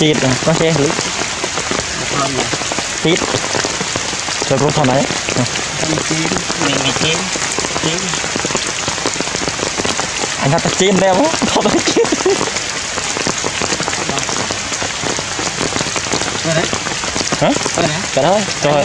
Chít rồi, có xe lít. Chít. Rồi cũng thoải mái. Mình chín. Chín. Anh ta chín đeo á, thôi nó chín. Cái đấy. Hả? Cái đấy. Rồi.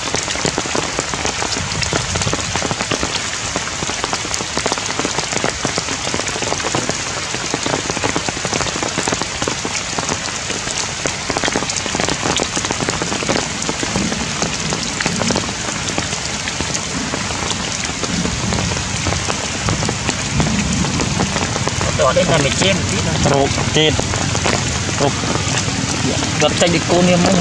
Đây là mình trên rộp trên rộp đập tay đi cô niêm ấy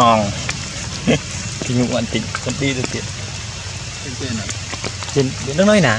nòng thì nhụ ẩn tính con đi được tiện trên nước nói nè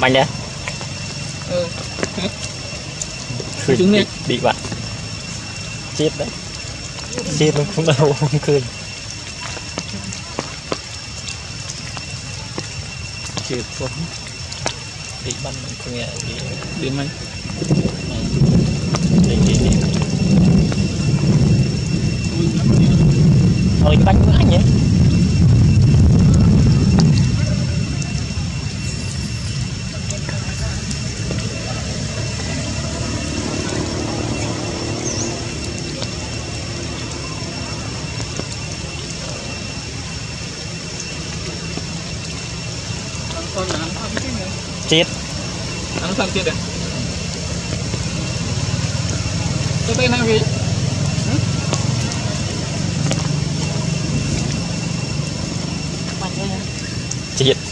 bánh đấy, trứng đấy bị bạn chết đấy, chết luôn không đâu không cười, chết luôn bị bắn không nghe bị bắn, đi thôi bánh nữa nhé. Chết ăn xong chết à? Cho tên nào vậy? Chết.